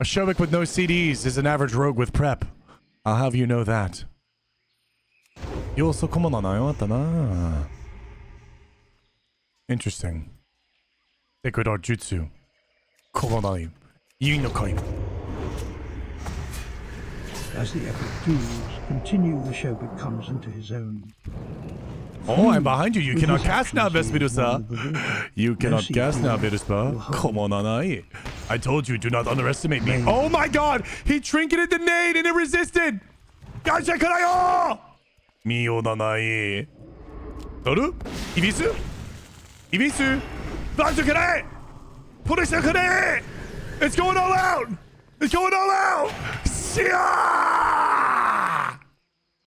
A Shobek with no CDs is an average rogue with prep. I'll have you know that. Interesting. Sacred Art Jutsu. Komanai. Yui no Kai. As the epic duels continue, the Shobek comes into his own. Oh, I'm behind you. You cannot cast now, Vespidusa. You cannot cast now, Vespidusa. Come on, Anai. I told you, do not underestimate me. Oh my god! He trinketed the nade and it resisted! Gacha Karayo! Mio Nanai. Toru? Ibisu? Ibisu? Banzukare! Punisher! It's going all out! It's going all out! Shia!